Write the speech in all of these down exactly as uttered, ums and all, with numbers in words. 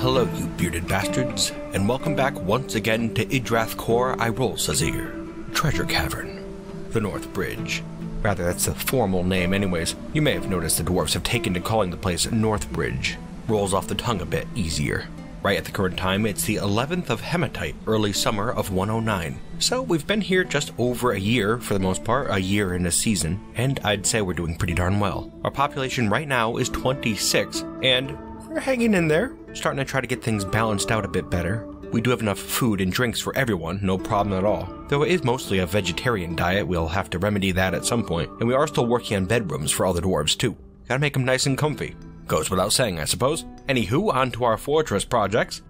hello you bearded bastards, and welcome back once again to Idrath Kor Irolsazir, Treasure Cavern, the North Bridge. Rather, that's the formal name anyways. You may have noticed the dwarves have taken to calling the place North Bridge. Rolls off the tongue a bit easier. Right at the current time, it's the eleventh of Hematite, early summer of one oh nine. So we've been here just over a year, for the most part, a year and a season, and I'd say we're doing pretty darn well. Our population right now is twenty-six, and we're hanging in there, starting to try to get things balanced out a bit better. We do have enough food and drinks for everyone, no problem at all. Though it is mostly a vegetarian diet, we'll have to remedy that at some point, and we are still working on bedrooms for all the dwarves too. Gotta make them nice and comfy. Goes without saying, I suppose. Anywho, on to our fortress projects.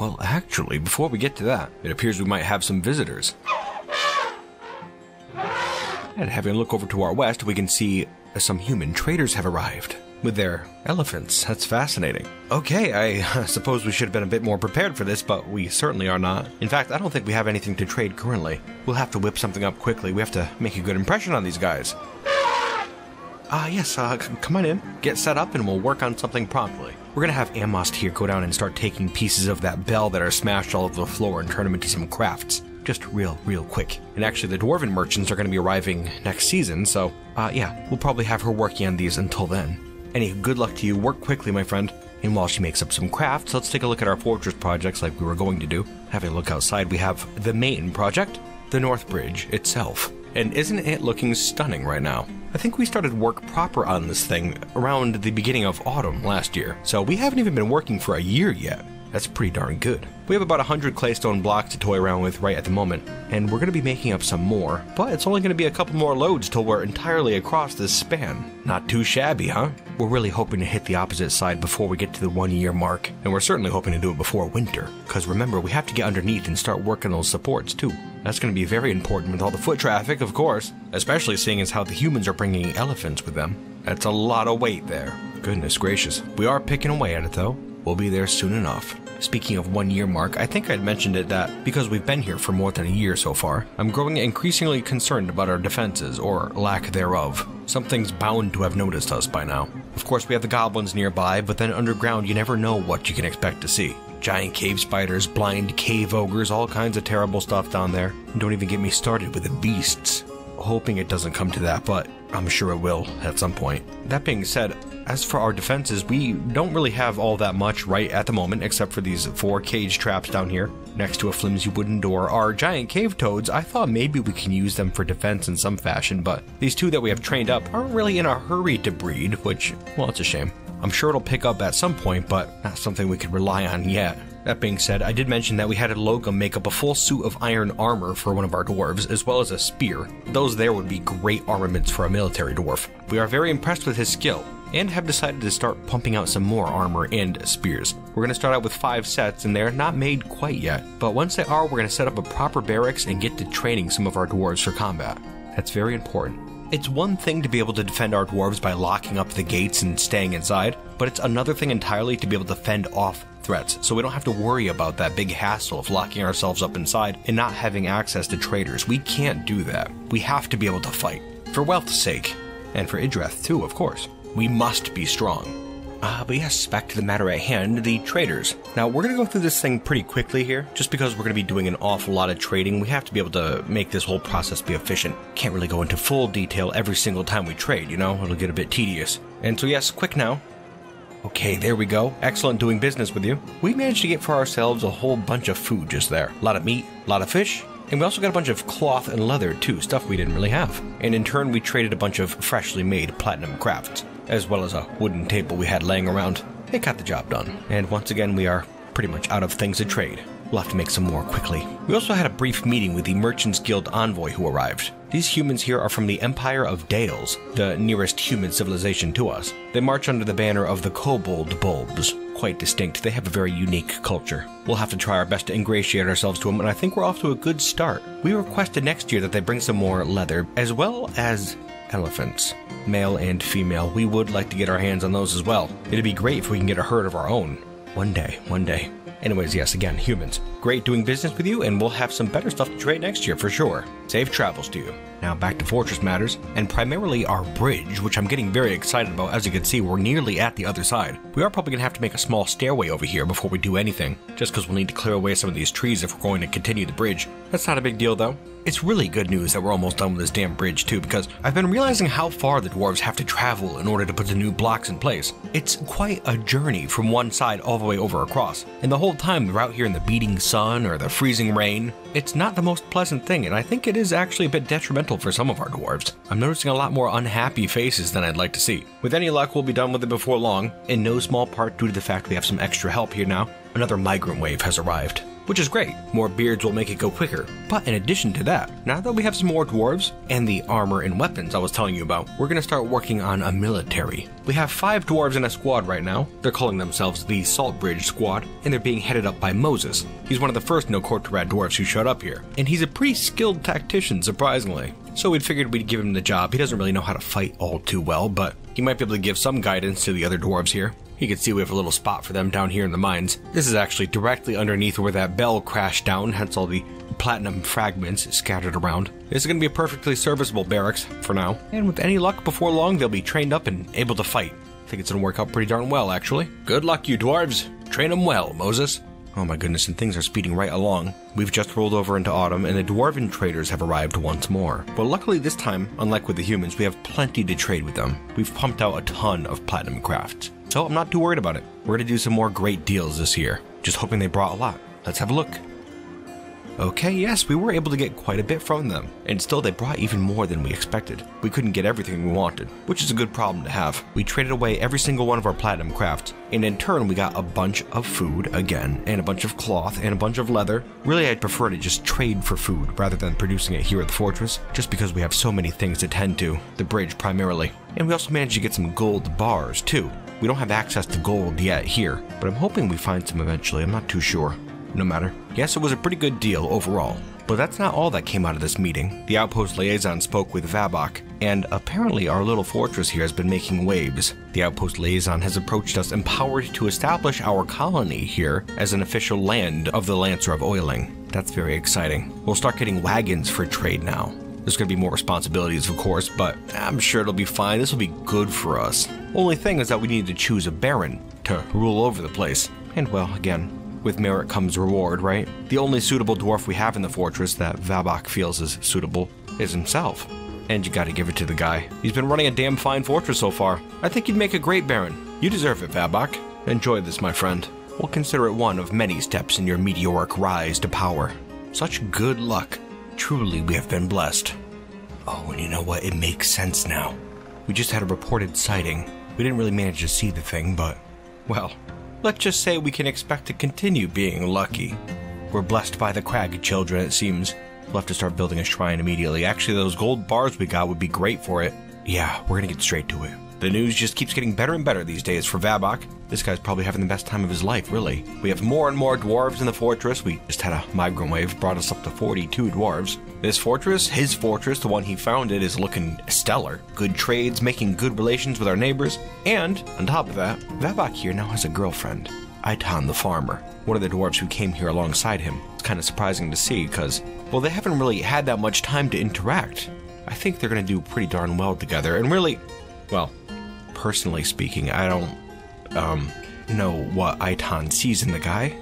Well, actually, before we get to that, it appears we might have some visitors. And having a look over to our west, we can see some human traders have arrived with their elephants. That's fascinating. Okay, I suppose we should have been a bit more prepared for this, but we certainly are not. In fact, I don't think we have anything to trade currently. We'll have to whip something up quickly. We have to make a good impression on these guys. Ah, uh, yes, uh, come on in. Get set up and we'll work on something promptly. We're going to have Amos here go down and start taking pieces of that bell that are smashed all over the floor and turn them into some crafts. Just real, real quick. And actually, the Dwarven merchants are going to be arriving next season, so, uh, yeah, we'll probably have her working on these until then. Anyway, good luck to you. Work quickly, my friend. And while she makes up some crafts, let's take a look at our fortress projects like we were going to do. Having a look outside, we have the main project, the North Bridge itself. And isn't it looking stunning right now? I think we started work proper on this thing around the beginning of autumn last year, so we haven't even been working for a year yet. That's pretty darn good. We have about one hundred claystone blocks to toy around with right at the moment, and we're going to be making up some more, but it's only going to be a couple more loads till we're entirely across this span. Not too shabby, huh? We're really hoping to hit the opposite side before we get to the one-year mark, and we're certainly hoping to do it before winter, because remember, we have to get underneath and start working those supports, too. That's going to be very important with all the foot traffic, of course, especially seeing as how the humans are bringing elephants with them. That's a lot of weight there. Goodness gracious. We are picking away at it, though. We'll be there soon enough. Speaking of one-year mark, I think I'd mentioned it that because we've been here for more than a year so far, I'm growing increasingly concerned about our defenses, or lack thereof. Something's bound to have noticed us by now. Of course, we have the goblins nearby, but then underground you never know what you can expect to see. Giant cave spiders, blind cave ogres, all kinds of terrible stuff down there. Don't even get me started with the beasts. Hoping it doesn't come to that, but I'm sure it will at some point. That being said, as for our defenses, we don't really have all that much right at the moment, except for these four cage traps down here. Next to a flimsy wooden door are giant cave toads. I thought maybe we can use them for defense in some fashion, but these two that we have trained up aren't really in a hurry to breed, which, well, it's a shame. I'm sure it'll pick up at some point, but not something we could rely on yet. That being said, I did mention that we had a Logum make up a full suit of iron armor for one of our dwarves, as well as a spear. Those there would be great armaments for a military dwarf. We are very impressed with his skill, and have decided to start pumping out some more armor and spears. We're going to start out with five sets, and they're not made quite yet, but once they are, we're going to set up a proper barracks and get to training some of our dwarves for combat. That's very important. It's one thing to be able to defend our dwarves by locking up the gates and staying inside, but it's another thing entirely to be able to fend off threats, so we don't have to worry about that big hassle of locking ourselves up inside and not having access to traitors. We can't do that. We have to be able to fight, for wealth's sake, and for Idrath too, of course. We must be strong. Uh, but yes, back to the matter at hand, the traders. Now, we're going to go through this thing pretty quickly here. Just because we're going to be doing an awful lot of trading, we have to be able to make this whole process be efficient. Can't really go into full detail every single time we trade, you know? It'll get a bit tedious. And so yes, quick now. Okay, there we go. Excellent doing business with you. We managed to get for ourselves a whole bunch of food just there. A lot of meat, a lot of fish. And we also got a bunch of cloth and leather too, stuff we didn't really have. And in turn, we traded a bunch of freshly made platinum crafts, as well as a wooden table we had laying around. It got the job done. And once again, we are pretty much out of things to trade. We'll have to make some more quickly. We also had a brief meeting with the Merchants Guild envoy who arrived. These humans here are from the Empire of Dales, the nearest human civilization to us. They march under the banner of the Kobold Bulbs. Quite distinct, they have a very unique culture. We'll have to try our best to ingratiate ourselves to them, and I think we're off to a good start. We requested next year that they bring some more leather, as well as elephants. Male and female, we would like to get our hands on those as well. It'd be great if we can get a herd of our own. One day, one day. Anyways, yes, again, humans. Great doing business with you, and we'll have some better stuff to trade next year for sure. Safe travels to you. Now back to fortress matters, and primarily our bridge, which I'm getting very excited about. As you can see, we're nearly at the other side. We are probably going to have to make a small stairway over here before we do anything, just because we'll need to clear away some of these trees if we're going to continue the bridge. That's not a big deal though. It's really good news that we're almost done with this damn bridge too, because I've been realizing how far the dwarves have to travel in order to put the new blocks in place. It's quite a journey from one side all the way over across, and the whole time they're out here in the beating sun or the freezing rain. It's not the most pleasant thing, and I think it is actually a bit detrimental for some of our dwarves. I'm noticing a lot more unhappy faces than I'd like to see. With any luck, we'll be done with it before long, in no small part due to the fact we have some extra help here now. Another migrant wave has arrived, which is great. More beards will make it go quicker. But in addition to that, now that we have some more dwarves and the armor and weapons I was telling you about, we're going to start working on a military. We have five dwarves in a squad right now. They're calling themselves the Saltbridge Squad, and they're being headed up by Moses. He's one of the first Nakhortabad dwarves who showed up here, and he's a pretty skilled tactician, surprisingly. So we figured we'd give him the job. He doesn't really know how to fight all too well, but he might be able to give some guidance to the other dwarves here. You can see we have a little spot for them down here in the mines. This is actually directly underneath where that bell crashed down, hence all the platinum fragments scattered around. This is going to be a perfectly serviceable barracks for now, and with any luck, before long they'll be trained up and able to fight. I think it's going to work out pretty darn well, actually. Good luck, you dwarves. Train them well, Moses. Oh my goodness, and things are speeding right along. We've just rolled over into autumn, and the dwarven traders have arrived once more. But luckily this time, unlike with the humans, we have plenty to trade with them. We've pumped out a ton of platinum crafts, so I'm not too worried about it. We're going to do some more great deals this year. Just hoping they brought a lot. Let's have a look. Okay, yes, we were able to get quite a bit from them, and still they brought even more than we expected. We couldn't get everything we wanted, which is a good problem to have. We traded away every single one of our platinum crafts, and in turn we got a bunch of food again, and a bunch of cloth, and a bunch of leather. Really, I'd prefer to just trade for food rather than producing it here at the fortress, just because we have so many things to tend to, the bridge primarily. And we also managed to get some gold bars too. We don't have access to gold yet here, but I'm hoping we find some eventually. I'm not too sure. No matter. Yes, it was a pretty good deal overall. But that's not all that came out of this meeting. The outpost liaison spoke with Vabok, and apparently our little fortress here has been making waves. The outpost liaison has approached us empowered to establish our colony here as an official land of the Lancer of Oiling. That's very exciting. We'll start getting wagons for trade now. There's going to be more responsibilities, of course, but I'm sure it'll be fine. This will be good for us. Only thing is that we need to choose a baron to rule over the place. And well, again, with merit comes reward, right? The only suitable dwarf we have in the fortress that Vabok feels is suitable is himself. And you gotta give it to the guy. He's been running a damn fine fortress so far. I think you'd make a great baron. You deserve it, Vabok. Enjoy this, my friend. We'll consider it one of many steps in your meteoric rise to power. Such good luck. Truly, we have been blessed. Oh, and you know what? It makes sense now. We just had a reported sighting. We didn't really manage to see the thing, but, well, let's just say we can expect to continue being lucky. We're blessed by the Crag children, it seems. We'll have to start building a shrine immediately. Actually, those gold bars we got would be great for it. Yeah, we're gonna get straight to it. The news just keeps getting better and better these days for Vabok. This guy's probably having the best time of his life, really. We have more and more dwarves in the fortress. We just had a migrant wave, brought us up to forty-two dwarves. This fortress, his fortress, the one he founded, is looking stellar. Good trades, making good relations with our neighbors. And, on top of that, Vabok here now has a girlfriend, Itan the farmer, one of the dwarves who came here alongside him. It's kind of surprising to see because, well, they haven't really had that much time to interact. I think they're going to do pretty darn well together. And really, well, personally speaking, I don't, um, know what Itan sees in the guy.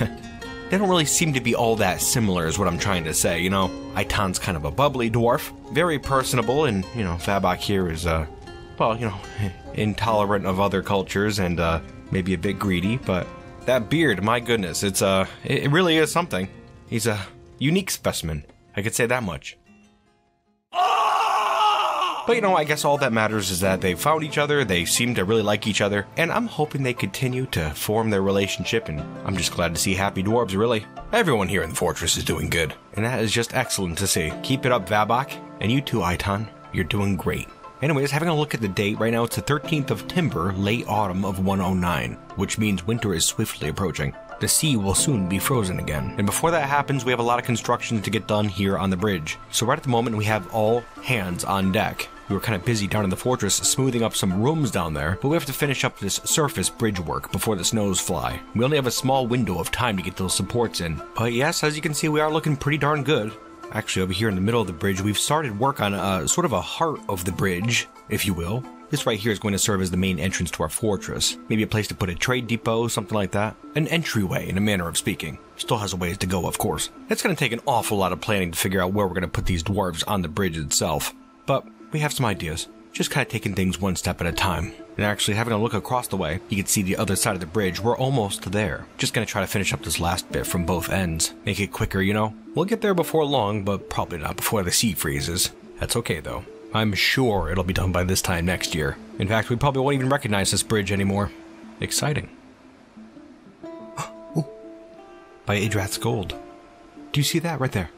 They don't really seem to be all that similar is what I'm trying to say, you know? Itan's kind of a bubbly dwarf, very personable, and, you know, Vabok here is, uh, well, you know, intolerant of other cultures and, uh, maybe a bit greedy, but that beard, my goodness, it's, uh, it really is something. He's a unique specimen, I could say that much. But, you know, I guess all that matters is that they found each other, they seem to really like each other, and I'm hoping they continue to form their relationship, and I'm just glad to see happy dwarves, really. Everyone here in the fortress is doing good, and that is just excellent to see. Keep it up, Vabok, and you too, Itan. You're doing great. Anyways, having a look at the date right now, it's the thirteenth of Timber, late autumn of one oh nine, which means winter is swiftly approaching. The sea will soon be frozen again. And before that happens, we have a lot of construction to get done here on the bridge. So right at the moment, we have all hands on deck. We were kind of busy down in the fortress smoothing up some rooms down there, but we have to finish up this surface bridge work before the snows fly. We only have a small window of time to get those supports in. But yes, as you can see, we are looking pretty darn good. Actually, over here in the middle of the bridge, we've started work on a, sort of a heart of the bridge, if you will. This right here is going to serve as the main entrance to our fortress. Maybe a place to put a trade depot, something like that. An entryway, in a manner of speaking. Still has a ways to go, of course. It's going to take an awful lot of planning to figure out where we're going to put these dwarves on the bridge itself. But we have some ideas. Just kind of taking things one step at a time. And actually, having a look across the way, you can see the other side of the bridge. We're almost there. Just going to try to finish up this last bit from both ends. Make it quicker, you know? We'll get there before long, but probably not before the sea freezes. That's okay, though. I'm sure it'll be done by this time next year. In fact, we probably won't even recognize this bridge anymore. Exciting. Ooh. By Idrath's gold. Do you see that right there?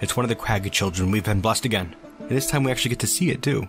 It's one of the Crag children. We've been blessed again. And this time we actually get to see it, too.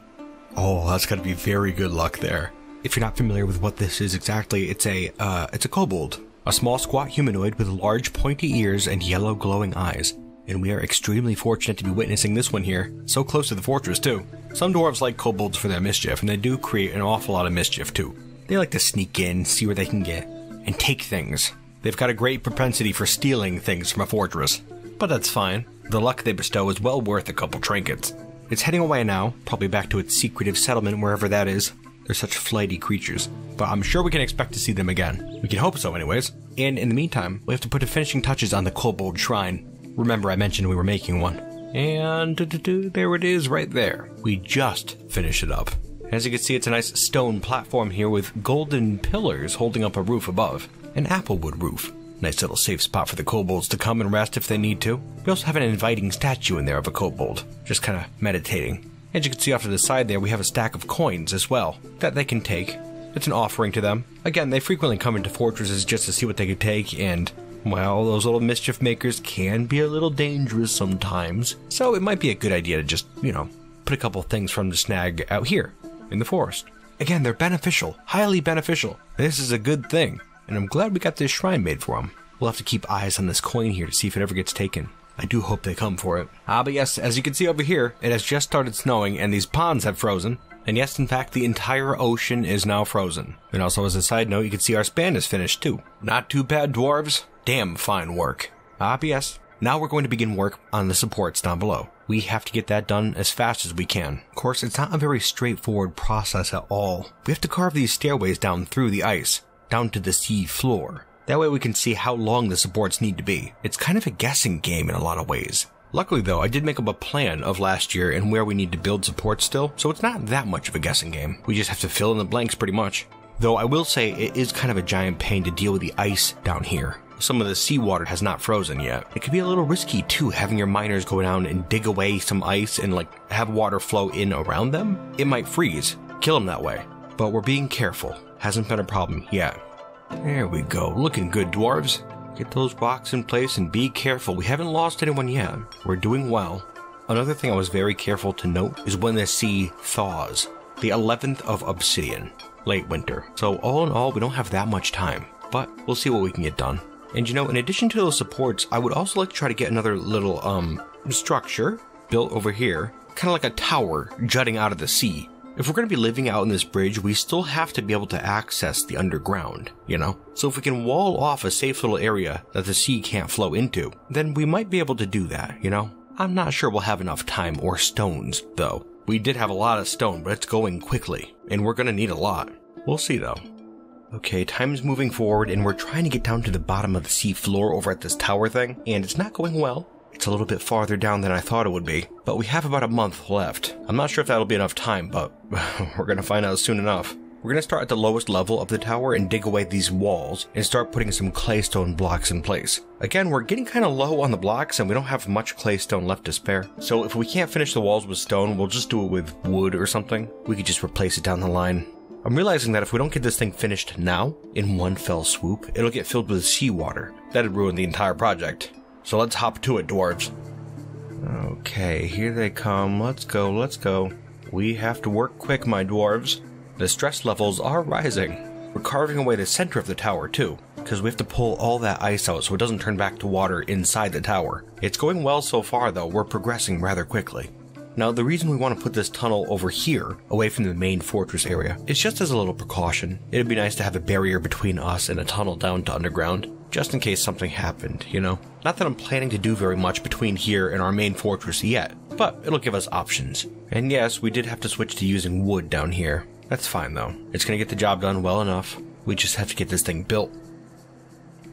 Oh, that's got to be very good luck there. If you're not familiar with what this is exactly, it's a, uh, it's a kobold. A small, squat humanoid with large, pointy ears and yellow, glowing eyes. And we are extremely fortunate to be witnessing this one here. So close to the fortress, too. Some dwarves like kobolds for their mischief, and they do create an awful lot of mischief, too. They like to sneak in, see what they can get, and take things. They've got a great propensity for stealing things from a fortress. But that's fine. The luck they bestow is well worth a couple trinkets. It's heading away now, probably back to its secretive settlement, wherever that is. They're such flighty creatures, but I'm sure we can expect to see them again. We can hope so anyways. And in the meantime, we have to put the finishing touches on the kobold shrine. Remember I mentioned we were making one. And doo -doo -doo, there it is right there. We just finished it up. As you can see, it's a nice stone platform here with golden pillars holding up a roof above. An applewood roof. Nice little safe spot for the kobolds to come and rest if they need to. We also have an inviting statue in there of a kobold, just kind of meditating. As you can see off to the side there, we have a stack of coins as well, that they can take. It's an offering to them. Again, they frequently come into fortresses just to see what they can take, and, well, those little mischief makers can be a little dangerous sometimes. So it might be a good idea to just, you know, put a couple things from the snag out here, in the forest. Again, they're beneficial, highly beneficial. This is a good thing. And I'm glad we got this shrine made for him. We'll have to keep eyes on this coin here to see if it ever gets taken. I do hope they come for it. Ah, but yes, as you can see over here, it has just started snowing and these ponds have frozen. And yes, in fact, the entire ocean is now frozen. And also as a side note, you can see our span is finished too. Not too bad, dwarves. Damn fine work. Ah, but yes, now we're going to begin work on the supports down below. We have to get that done as fast as we can. Of course, it's not a very straightforward process at all. We have to carve these stairways down through the ice. Down to the sea floor. That way we can see how long the supports need to be. It's kind of a guessing game in a lot of ways. Luckily though, I did make up a plan of last year and where we need to build supports still, so it's not that much of a guessing game. We just have to fill in the blanks pretty much. Though I will say it is kind of a giant pain to deal with the ice down here. Some of the seawater has not frozen yet. It could be a little risky too, having your miners go down and dig away some ice and like have water flow in around them. It might freeze, kill them that way. But we're being careful. Hasn't been a problem yet. There we go. Looking good, dwarves. Get those rocks in place and be careful. We haven't lost anyone yet. We're doing well. Another thing I was very careful to note is when the sea thaws. The eleventh of Obsidian. Late winter. So all in all, we don't have that much time. But we'll see what we can get done. And you know, in addition to those supports, I would also like to try to get another little, um, structure built over here. Kind of like a tower jutting out of the sea. If we're going to be living out in this bridge, we still have to be able to access the underground, you know? So if we can wall off a safe little area that the sea can't flow into, then we might be able to do that, you know? I'm not sure we'll have enough time or stones, though. We did have a lot of stone, but it's going quickly, and we're going to need a lot. We'll see, though. Okay, time's moving forward, and we're trying to get down to the bottom of the sea floor over at this tower thing, and it's not going well. It's a little bit farther down than I thought it would be, but we have about a month left. I'm not sure if that'll be enough time, but we're going to find out soon enough. We're going to start at the lowest level of the tower and dig away these walls and start putting some claystone blocks in place. Again, we're getting kind of low on the blocks and we don't have much claystone left to spare. So if we can't finish the walls with stone, we'll just do it with wood or something. We could just replace it down the line. I'm realizing that if we don't get this thing finished now, in one fell swoop, it'll get filled with seawater. That'd ruin the entire project. So let's hop to it, dwarves. Okay, here they come. Let's go, let's go. We have to work quick, my dwarves. The stress levels are rising. We're carving away the center of the tower, too, because we have to pull all that ice out so it doesn't turn back to water inside the tower. It's going well so far, though. We're progressing rather quickly. Now, the reason we want to put this tunnel over here, away from the main fortress area, is just as a little precaution. It'd be nice to have a barrier between us and a tunnel down to underground. just in case something happened, you know? Not that I'm planning to do very much between here and our main fortress yet, but it'll give us options. And yes, we did have to switch to using wood down here. That's fine though. It's gonna get the job done well enough. We just have to get this thing built.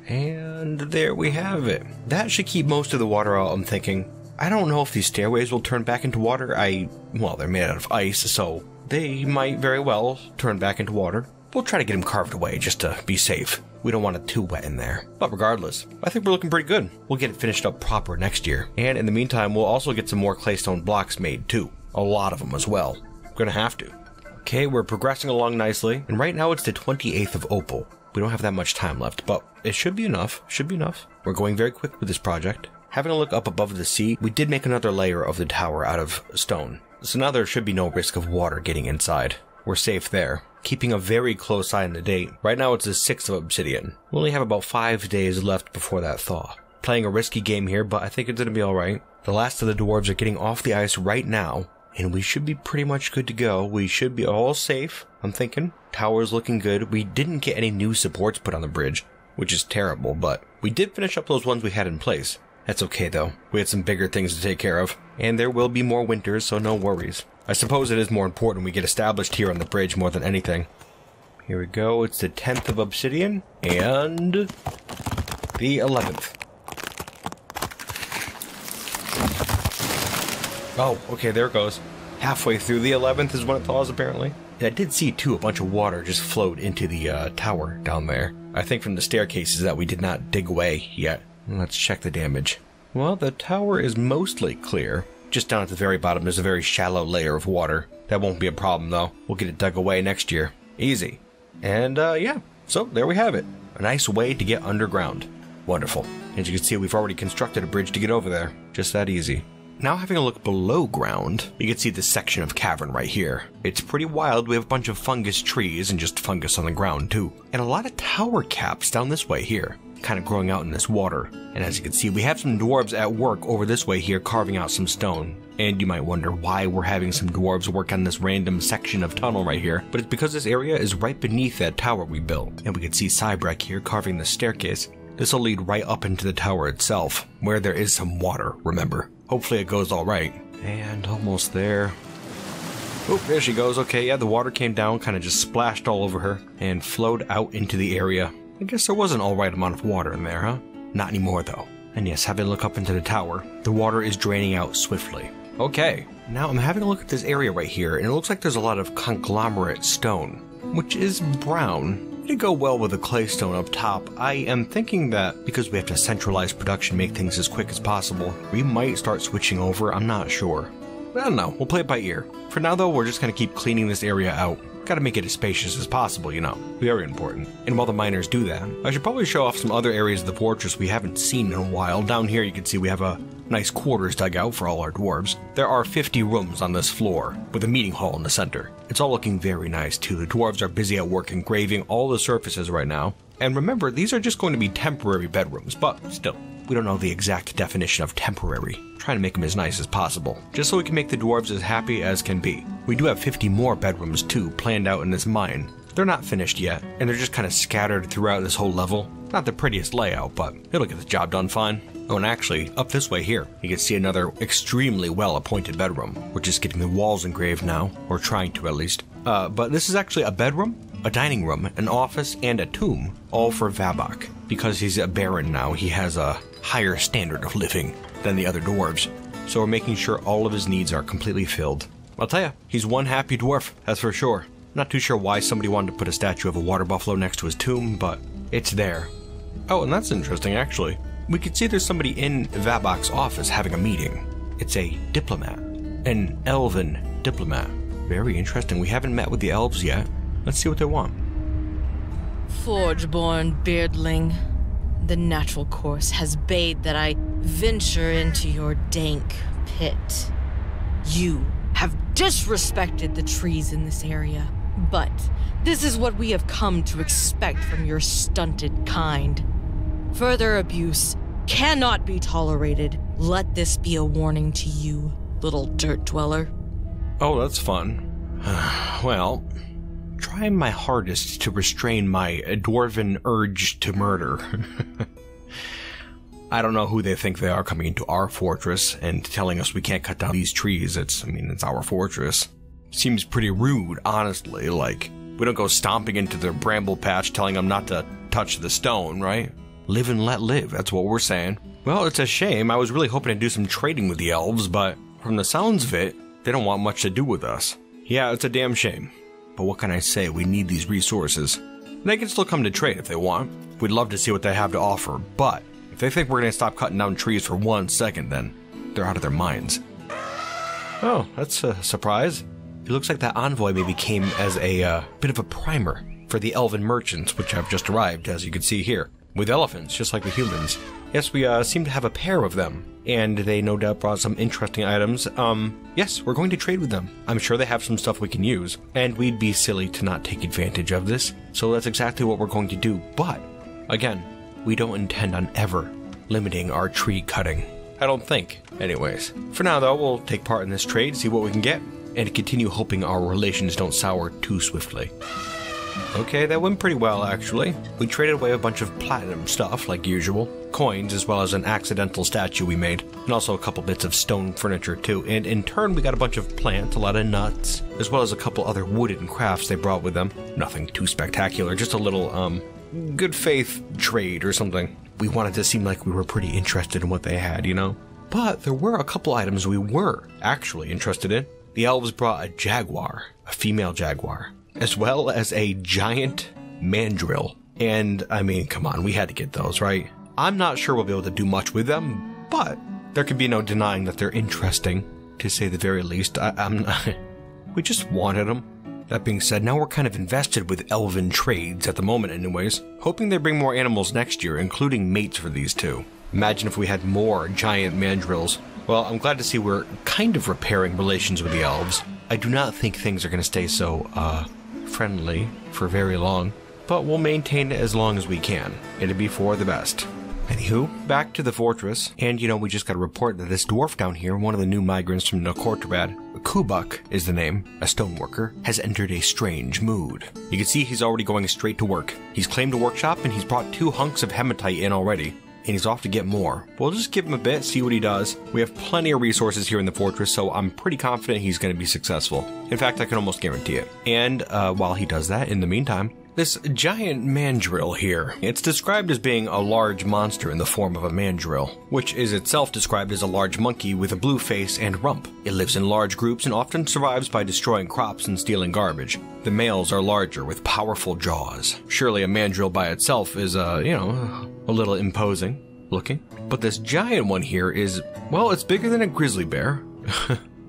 And there we have it. That should keep most of the water out, I'm thinking. I don't know if these stairways will turn back into water. I, well, they're made out of ice, so they might very well turn back into water. We'll try to get them carved away just to be safe. We don't want it too wet in there. But regardless, I think we're looking pretty good. We'll get it finished up proper next year. And in the meantime, we'll also get some more claystone blocks made too. A lot of them as well. We're gonna have to. Okay, we're progressing along nicely. And right now it's the twenty-eighth of Opal. We don't have that much time left, but it should be enough. Should be enough. We're going very quick with this project. Having a look up above the sea, we did make another layer of the tower out of stone. So now there should be no risk of water getting inside. We're safe there. Keeping a very close eye on the date. Right now it's the sixth of Obsidian. We only have about five days left before that thaw. Playing a risky game here, but I think it's gonna be alright. The last of the dwarves are getting off the ice right now, and we should be pretty much good to go. We should be all safe, I'm thinking. Tower's looking good. We didn't get any new supports put on the bridge, which is terrible, but we did finish up those ones we had in place. That's okay though. We had some bigger things to take care of, and there will be more winters, so no worries. I suppose it is more important we get established here on the bridge more than anything. Here we go, it's the tenth of Obsidian, and the eleventh. Oh, okay, there it goes. Halfway through the eleventh is when it thaws, apparently. And I did see, too, a bunch of water just flowed into the uh, tower down there. I think from the staircases that we did not dig away yet. Let's check the damage. Well, the tower is mostly clear. Just down at the very bottom there's a very shallow layer of water. That won't be a problem though. We'll get it dug away next year. Easy. And uh, yeah, so there we have it. A nice way to get underground. Wonderful. As you can see, we've already constructed a bridge to get over there. Just that easy. Now having a look below ground, you can see this section of cavern right here. It's pretty wild. We have a bunch of fungus trees and just fungus on the ground too. And a lot of tower caps down this way here. Kind of growing out in this water. And as you can see, we have some dwarves at work over this way here carving out some stone. And you might wonder why we're having some dwarves work on this random section of tunnel right here, but it's because this area is right beneath that tower we built. And we can see Cybrek here carving the staircase. This will lead right up into the tower itself, where there is some water, remember. Hopefully it goes all right. And almost there. Oh, there she goes. Okay, yeah, the water came down, kind of just splashed all over her and flowed out into the area. I guess there was an alright amount of water in there, huh? Not anymore, though. And yes, having a look up into the tower, the water is draining out swiftly. Okay, now I'm having a look at this area right here, and it looks like there's a lot of conglomerate stone, which is brown. It'd go well with the claystone up top. I am thinking that because we have to centralize production, make things as quick as possible, we might start switching over, I'm not sure. I don't know, we'll play it by ear. For now, though, we're just gonna keep cleaning this area out. Gotta make it as spacious as possible, you know. Very important. And while the miners do that, I should probably show off some other areas of the fortress we haven't seen in a while. Down here you can see we have a nice quarters dug out for all our dwarves. There are fifty rooms on this floor, with a meeting hall in the center. It's all looking very nice too. The dwarves are busy at work engraving all the surfaces right now. And remember, these are just going to be temporary bedrooms, but still, we don't know the exact definition of temporary. Trying to make them as nice as possible, just so we can make the dwarves as happy as can be. We do have fifty more bedrooms too, planned out in this mine. They're not finished yet, and they're just kind of scattered throughout this whole level. Not the prettiest layout, but it'll get the job done fine. Oh, and actually, up this way here, you can see another extremely well-appointed bedroom. We're just getting the walls engraved now, or trying to at least. Uh, but this is actually a bedroom, a dining room, an office, and a tomb, all for Vabok. Because he's a baron now, he has a higher standard of living than the other dwarves, so we're making sure all of his needs are completely filled. I'll tell ya, he's one happy dwarf, that's for sure. Not too sure why somebody wanted to put a statue of a water buffalo next to his tomb, but it's there. Oh, and that's interesting, actually. We could see there's somebody in Vabok's office having a meeting. It's a diplomat. An elven diplomat. Very interesting. We haven't met with the elves yet. Let's see what they want. Forgeborn beardling, the natural course has bade that I venture into your dank pit. You have disrespected the trees in this area, but this is what we have come to expect from your stunted kind. Further abuse cannot be tolerated. Let this be a warning to you, little dirt dweller. Oh, that's fun. Well, trying my hardest to restrain my dwarven urge to murder. I don't know who they think they are coming into our fortress and telling us we can't cut down these trees. It's, I mean, it's our fortress. Seems pretty rude, honestly. Like, we don't go stomping into their bramble patch telling them not to touch the stone, right? Live and let live, that's what we're saying. Well, it's a shame. I was really hoping to do some trading with the elves, but from the sounds of it, they don't want much to do with us. Yeah, it's a damn shame. But what can I say? We need these resources. They can still come to trade if they want. We'd love to see what they have to offer, but if they think we're going to stop cutting down trees for one second, then they're out of their minds. Oh, that's a surprise. It looks like that envoy maybe came as a uh, bit of a primer for the elven merchants, which have just arrived, as you can see here, with elephants, just like the humans. Yes, we uh, seem to have a pair of them, and they no doubt brought some interesting items. Um, yes, we're going to trade with them. I'm sure they have some stuff we can use, and we'd be silly to not take advantage of this, so that's exactly what we're going to do. But, again, we don't intend on ever limiting our tree cutting. I don't think, anyways. For now, though, we'll take part in this trade, see what we can get, and continue hoping our relations don't sour too swiftly. Okay, that went pretty well, actually. We traded away a bunch of platinum stuff, like usual, coins, as well as an accidental statue we made, and also a couple bits of stone furniture, too. And in turn, we got a bunch of plants, a lot of nuts, as well as a couple other wooden crafts they brought with them. Nothing too spectacular, just a little, um, good faith trade or something. We wanted to seem like we were pretty interested in what they had, you know? But there were a couple items we were actually interested in. The elves brought a jaguar, a female jaguar, as well as a giant mandrill. And, I mean, come on, we had to get those, right? I'm not sure we'll be able to do much with them, but there can be no denying that they're interesting, to say the very least. I, I'm not... We just wanted them. That being said, now we're kind of invested with elven trades at the moment anyways, hoping they bring more animals next year, including mates for these two. Imagine if we had more giant mandrills. Well, I'm glad to see we're kind of repairing relations with the elves. I do not think things are going to stay so, uh, friendly for very long, but we'll maintain it as long as we can. It'll be for the best. Anywho, back to the fortress, and you know, we just got a report that this dwarf down here, one of the new migrants from Nakhortabad, Kubak is the name, a stoneworker, has entered a strange mood. You can see he's already going straight to work. He's claimed a workshop, and he's brought two hunks of hematite in already, and he's off to get more. We'll just give him a bit, see what he does. We have plenty of resources here in the fortress, so I'm pretty confident he's going to be successful. In fact, I can almost guarantee it. And uh, while he does that, in the meantime, this giant mandrill here. It's described as being a large monster in the form of a mandrill, which is itself described as a large monkey with a blue face and rump. It lives in large groups and often survives by destroying crops and stealing garbage. The males are larger with powerful jaws. Surely a mandrill by itself is, uh, you know, a little imposing looking. But this giant one here is, well, it's bigger than a grizzly bear.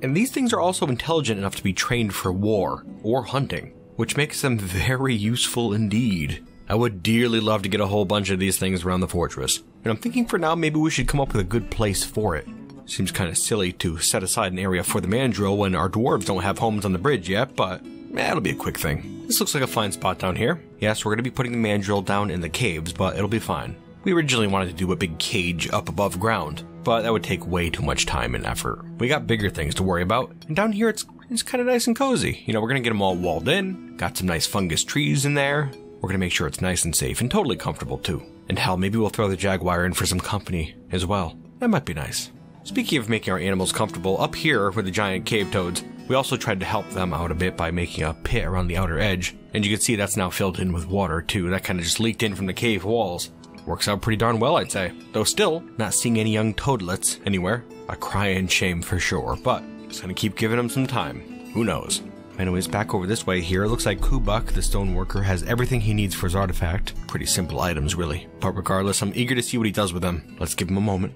And these things are also intelligent enough to be trained for war or hunting, which makes them very useful indeed. I would dearly love to get a whole bunch of these things around the fortress, and I'm thinking for now maybe we should come up with a good place for it. Seems kind of silly to set aside an area for the mandrill when our dwarves don't have homes on the bridge yet, but that'll be a quick thing. This looks like a fine spot down here. Yes, we're going to be putting the mandrill down in the caves, but it'll be fine. We originally wanted to do a big cage up above ground, but that would take way too much time and effort. We got bigger things to worry about, and down here it's It's kind of nice and cozy. You know, we're going to get them all walled in. Got some nice fungus trees in there. We're going to make sure it's nice and safe and totally comfortable too. And hell, maybe we'll throw the jaguar in for some company as well. That might be nice. Speaking of making our animals comfortable, up here with the giant cave toads, we also tried to help them out a bit by making a pit around the outer edge. And you can see that's now filled in with water too. That kind of just leaked in from the cave walls. Works out pretty darn well, I'd say. Though still, not seeing any young toadlets anywhere. A crying shame for sure, but just gonna keep giving him some time. Who knows? Anyways, back over this way here, it looks like Kubak, the stone worker, has everything he needs for his artifact. Pretty simple items, really. But regardless, I'm eager to see what he does with them. Let's give him a moment.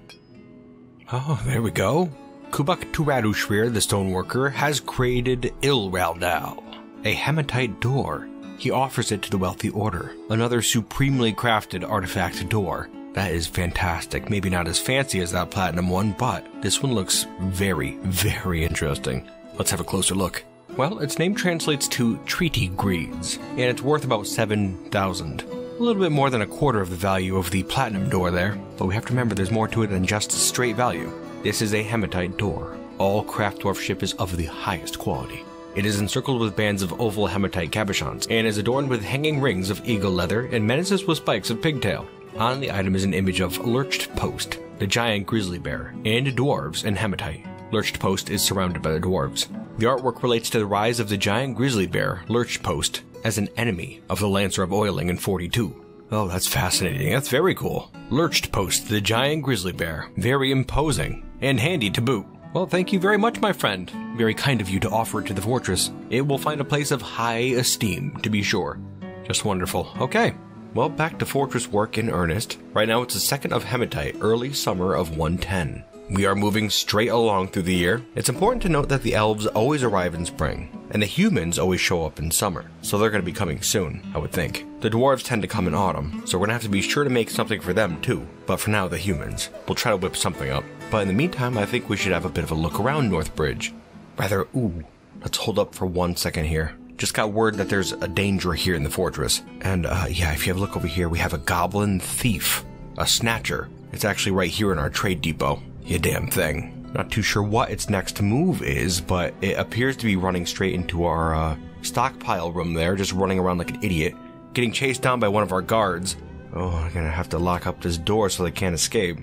Oh, there we go. Kubak Turadushre, the stone worker, has created Ilraldal, a hematite door. He offers it to the Wealthy Order. Another supremely crafted artifact door. That is fantastic. Maybe not as fancy as that platinum one, but this one looks very, very interesting. Let's have a closer look. Well, its name translates to Treaty Greeds, and it's worth about seven thousand. A little bit more than a quarter of the value of the platinum door there, but we have to remember there's more to it than just straight value. This is a hematite door. All craft dwarfship is of the highest quality. It is encircled with bands of oval hematite cabochons, and is adorned with hanging rings of eagle leather and menaces with spikes of pigtail. On the item is an image of Lurchd Post, the giant grizzly bear, and dwarves in Hematite. Lurchd Post is surrounded by the dwarves. The artwork relates to the rise of the giant grizzly bear, Lurchd Post, as an enemy of the Lancer of Oiling in forty-two. Oh, that's fascinating. That's very cool. Lurchd Post, the giant grizzly bear. Very imposing. And handy to boot. Well, thank you very much, my friend. Very kind of you to offer it to the fortress. It will find a place of high esteem, to be sure. Just wonderful. Okay. Well, back to fortress work in earnest. Right now, it's the second of Hematite, early summer of one ten. We are moving straight along through the year. It's important to note that the elves always arrive in spring, and the humans always show up in summer, so they're going to be coming soon, I would think. The dwarves tend to come in autumn, so we're going to have to be sure to make something for them too. But for now, the humans. We'll try to whip something up. But in the meantime, I think we should have a bit of a look around North Bridge. Rather, ooh, let's hold up for one second here. Just got word that there's a danger here in the fortress. And uh, yeah, if you have a look over here, we have a goblin thief, a snatcher. It's actually right here in our trade depot. You damn thing. Not too sure what its next move is, but it appears to be running straight into our uh, stockpile room there, just running around like an idiot, getting chased down by one of our guards. Oh, I'm gonna have to lock up this door so they can't escape.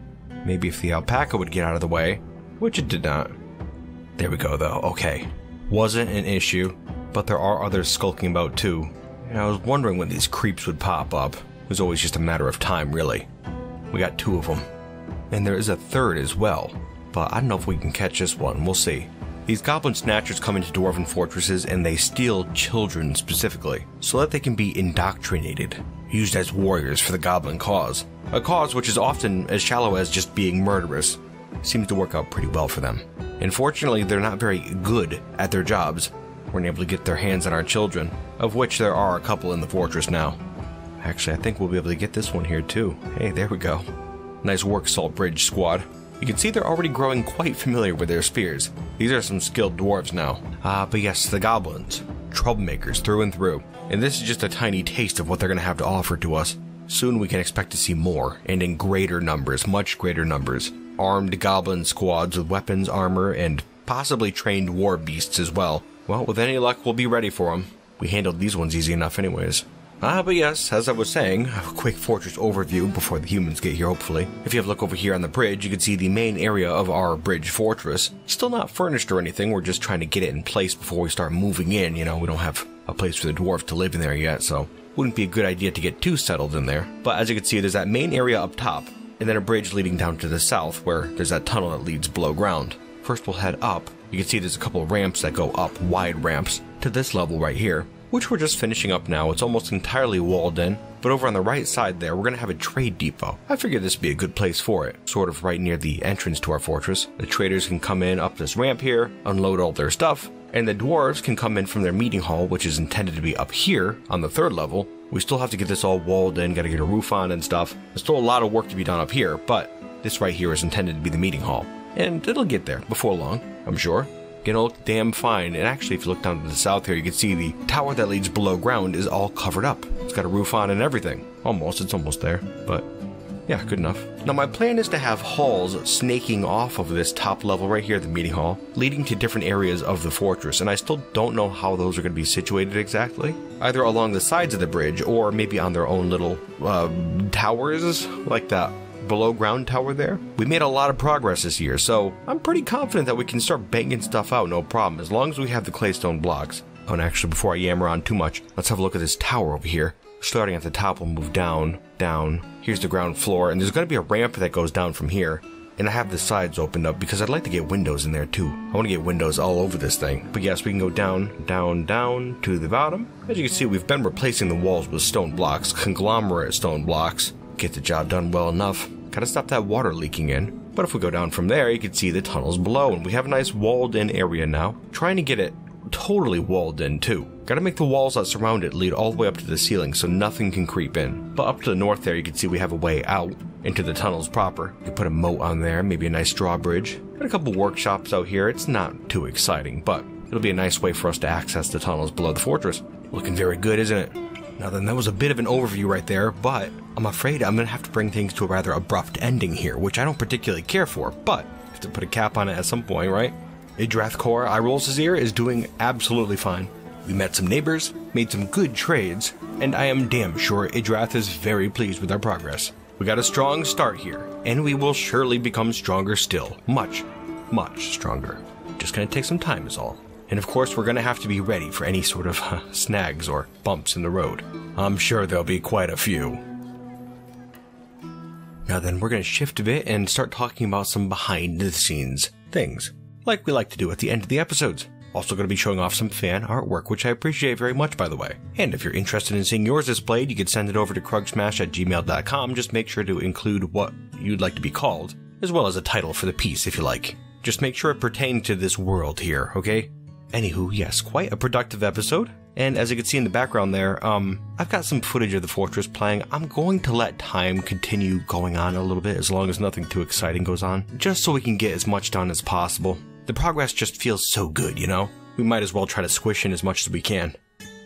Maybe if the alpaca would get out of the way, which it did not. There we go, though. Okay. Wasn't an issue, but there are others skulking about, too. And I was wondering when these creeps would pop up. It was always just a matter of time, really. We got two of them. And there is a third as well, but I don't know if we can catch this one. We'll see. These goblin snatchers come into dwarven fortresses and they steal children specifically, so that they can be indoctrinated, used as warriors for the goblin cause. A cause which is often as shallow as just being murderous. Seems to work out pretty well for them. Unfortunately, they're not very good at their jobs. Weren't able to get their hands on our children, of which there are a couple in the fortress now. Actually, I think we'll be able to get this one here too. Hey, there we go. Nice work, Saltbridge Squad. You can see they're already growing quite familiar with their spears. These are some skilled dwarves now. Ah, uh, but yes, the goblins. Troublemakers through and through. And this is just a tiny taste of what they're going to have to offer to us. Soon we can expect to see more, and in greater numbers, much greater numbers. Armed goblin squads with weapons, armor, and possibly trained war beasts as well. Well, with any luck, we'll be ready for them. We handled these ones easy enough anyways. Ah, but yes, as I was saying, a quick fortress overview before the humans get here, hopefully. If you have a look over here on the bridge, you can see the main area of our bridge fortress. Still not furnished or anything, we're just trying to get it in place before we start moving in. You know, we don't have a place for the dwarves to live in there yet, so wouldn't be a good idea to get too settled in there. But as you can see, there's that main area up top, and then a bridge leading down to the south, where there's that tunnel that leads below ground. First we'll head up. You can see there's a couple of ramps that go up, wide ramps, to this level right here, which we're just finishing up now. It's almost entirely walled in, but over on the right side there, we're going to have a trade depot. I figured this would be a good place for it, sort of right near the entrance to our fortress. The traders can come in up this ramp here, unload all their stuff, and the dwarves can come in from their meeting hall, which is intended to be up here on the third level. We still have to get this all walled in, got to get a roof on and stuff. There's still a lot of work to be done up here, but this right here is intended to be the meeting hall, and it'll get there before long, I'm sure. Gonna look damn fine. And actually, if you look down to the south here, you can see the tower that leads below ground is all covered up. It's got a roof on and everything. Almost, it's almost there, but yeah, good enough. Now my plan is to have halls snaking off of this top level right here, the meeting hall, leading to different areas of the fortress, and I still don't know how those are going to be situated exactly, either along the sides of the bridge or maybe on their own little uh, towers like that below ground tower there. We made a lot of progress this year, so I'm pretty confident that we can start banging stuff out no problem, as long as we have the claystone blocks. Oh, and actually, before I yammer on too much, let's have a look at this tower over here. Starting at the top, we'll move down, down. Here's the ground floor, and there's going to be a ramp that goes down from here. And I have the sides opened up because I'd like to get windows in there too. I want to get windows all over this thing. But yes, we can go down, down, down to the bottom. As you can see, we've been replacing the walls with stone blocks, conglomerate stone blocks. Get the job done well enough. Gotta stop that water leaking in. But if we go down from there, you can see the tunnels below, and we have a nice walled in area now. Trying to get it totally walled in too. Gotta make the walls that surround it lead all the way up to the ceiling so nothing can creep in. But up to the north there, you can see we have a way out into the tunnels proper. You can put a moat on there, maybe a nice drawbridge. Got a couple workshops out here. It's not too exciting, but it'll be a nice way for us to access the tunnels below the fortress. Looking very good, isn't it? Now then, that was a bit of an overview right there, but I'm afraid I'm going to have to bring things to a rather abrupt ending here, which I don't particularly care for, but I have to put a cap on it at some point, right? Idrath Kor Irolsazir is doing absolutely fine. We met some neighbors, made some good trades, and I am damn sure Idrath is very pleased with our progress. We got a strong start here, and we will surely become stronger still. Much, much stronger. Just gonna take some time is all. And of course, we're gonna have to be ready for any sort of uh, snags or bumps in the road. I'm sure there'll be quite a few. Now then, we're gonna shift a bit and start talking about some behind-the-scenes things, like we like to do at the end of the episodes. Also gonna be showing off some fan artwork, which I appreciate very much, by the way. And if you're interested in seeing yours displayed, you can send it over to Kruggsmash at gmail dot com. Just make sure to include what you'd like to be called, as well as a title for the piece, if you like. Just make sure it pertains to this world here, okay? Anywho, yes, quite a productive episode. And as you can see in the background there, um, I've got some footage of the fortress playing. I'm going to let time continue going on a little bit, as long as nothing too exciting goes on, just so we can get as much done as possible. The progress just feels so good, you know? We might as well try to squish in as much as we can.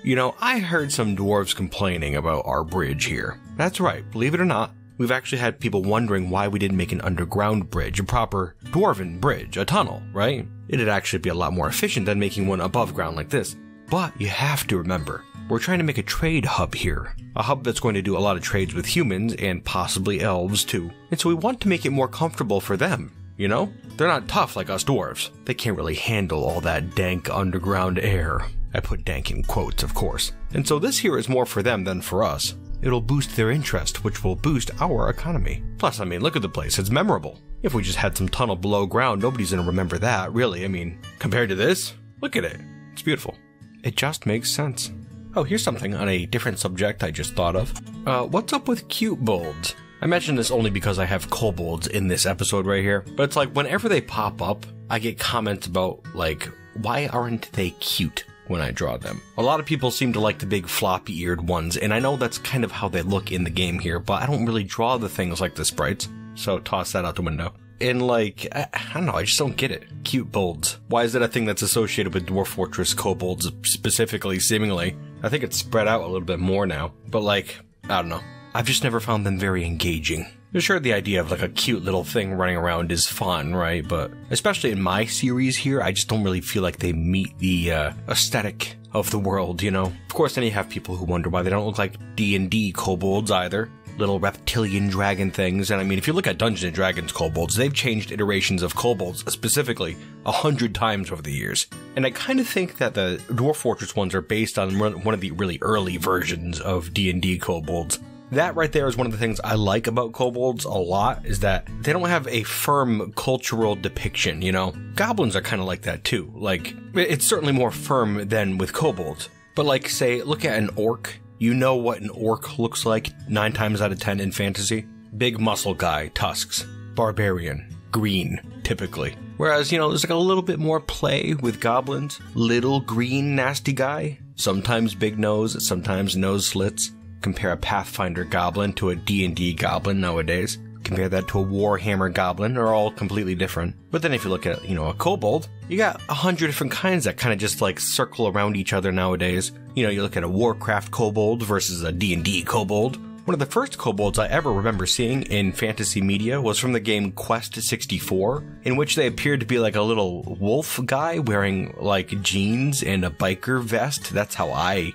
You know, I heard some dwarves complaining about our bridge here. That's right, believe it or not, we've actually had people wondering why we didn't make an underground bridge, a proper dwarven bridge, a tunnel, right? It'd actually be a lot more efficient than making one above ground like this. But you have to remember, we're trying to make a trade hub here. A hub that's going to do a lot of trades with humans and possibly elves too. And so we want to make it more comfortable for them, you know? They're not tough like us dwarves. They can't really handle all that dank underground air. I put dank in quotes, of course. And so this here is more for them than for us. It'll boost their interest, which will boost our economy. Plus, I mean, look at the place, it's memorable. If we just had some tunnel below ground, nobody's gonna remember that, really. I mean, compared to this, look at it. It's beautiful. It just makes sense. Oh, here's something on a different subject I just thought of. Uh, what's up with cute bulbs? I mention this only because I have kobolds in this episode right here, but it's like whenever they pop up, I get comments about, like, why aren't they cute when I draw them? A lot of people seem to like the big floppy-eared ones, and I know that's kind of how they look in the game here, but I don't really draw the things like the sprites, so toss that out the window. And like, I, I don't know, I just don't get it. Cute bulbs. Why is that a thing that's associated with Dwarf Fortress kobolds specifically, seemingly? I think it's spread out a little bit more now. But like, I don't know. I've just never found them very engaging. You're sure the idea of like a cute little thing running around is fun, right? But especially in my series here, I just don't really feel like they meet the uh, aesthetic of the world, you know? Of course, then you have people who wonder why they don't look like D and D kobolds either. Little reptilian dragon things, and I mean, if you look at Dungeons and Dragons kobolds, they've changed iterations of kobolds specifically a hundred times over the years. And I kind of think that the Dwarf Fortress ones are based on one of the really early versions of D and D kobolds. That right there is one of the things I like about kobolds a lot, is that they don't have a firm cultural depiction, you know? Goblins are kind of like that too, like, it's certainly more firm than with kobolds. But like, say, look at an orc. You know what an orc looks like nine times out of ten in fantasy? Big muscle guy, tusks, barbarian, green, typically. Whereas, you know, there's like a little bit more play with goblins. Little green nasty guy, sometimes big nose, sometimes nose slits. Compare a Pathfinder goblin to a D and D goblin nowadays. Compare that to a Warhammer goblin, they're all completely different. But then if you look at, you know, a kobold, you got a hundred different kinds that kind of just like circle around each other nowadays. You know, you look at a Warcraft kobold versus a D and D kobold. One of the first kobolds I ever remember seeing in fantasy media was from the game Quest sixty-four, in which they appeared to be like a little wolf guy wearing like jeans and a biker vest. That's how I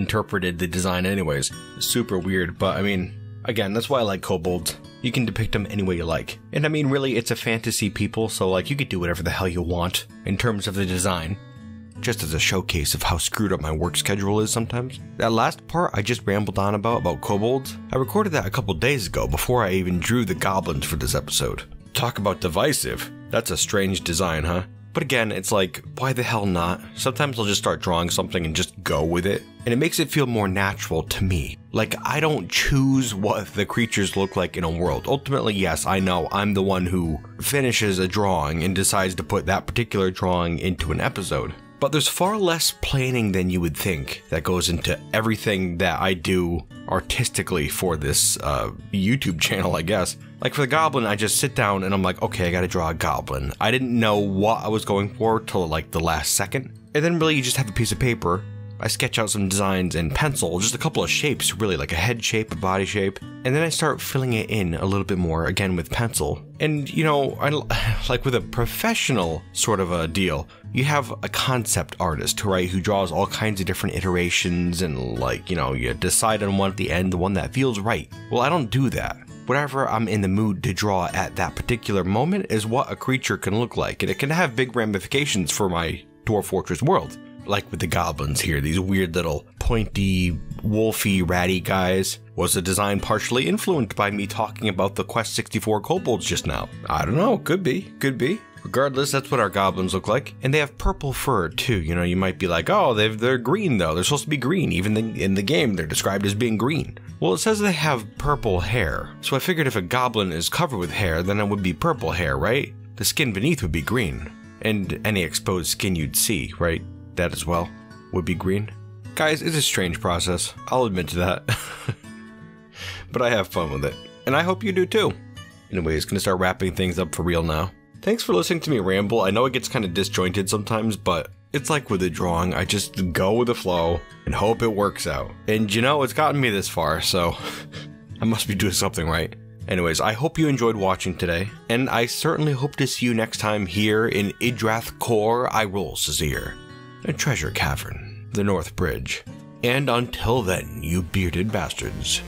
interpreted the design anyways. Super weird, but I mean, again, that's why I like kobolds. You can depict them any way you like. And I mean, really, it's a fantasy people, so like, you could do whatever the hell you want in terms of the design. Just as a showcase of how screwed up my work schedule is sometimes. That last part I just rambled on about, about kobolds, I recorded that a couple days ago before I even drew the goblins for this episode. Talk about divisive. That's a strange design, huh? But again, it's like, why the hell not? Sometimes I'll just start drawing something and just go with it. And it makes it feel more natural to me. Like, I don't choose what the creatures look like in a world. Ultimately, yes, I know I'm the one who finishes a drawing and decides to put that particular drawing into an episode. But there's far less planning than you would think that goes into everything that I do artistically for this uh, YouTube channel, I guess. Like for the goblin, I just sit down and I'm like, okay, I gotta draw a goblin. I didn't know what I was going for till like the last second. And then really you just have a piece of paper. I sketch out some designs in pencil, just a couple of shapes really, like a head shape, a body shape, and then I start filling it in a little bit more, again with pencil. And you know, I, like with a professional sort of a deal, you have a concept artist, right, who draws all kinds of different iterations and like, you know, you decide on one at the end, the one that feels right. Well, I don't do that. Whatever I'm in the mood to draw at that particular moment is what a creature can look like, and it can have big ramifications for my Dwarf Fortress world. Like with the goblins here, these weird little pointy, wolfy, ratty guys was a design partially influenced by me talking about the Quest sixty-four kobolds just now. I don't know, could be, could be. Regardless, that's what our goblins look like, and they have purple fur too. You know, you might be like, oh, they've, they're green though. They're supposed to be green. Even in the game, they're described as being green. Well, it says they have purple hair, so I figured if a goblin is covered with hair, then it would be purple hair, right? The skin beneath would be green, and any exposed skin you'd see, right? That as well would be green. Guys, it's a strange process. I'll admit to that, but I have fun with it, and I hope you do too. Anyways, gonna start wrapping things up for real now. Thanks for listening to me ramble. I know it gets kind of disjointed sometimes, but it's like with the drawing, I just go with the flow and hope it works out. And you know, it's gotten me this far, so I must be doing something right. Anyways, I hope you enjoyed watching today, and I certainly hope to see you next time here in Idrath Kor Irolsazir, a treasure cavern, the North Bridge. And until then, you bearded bastards.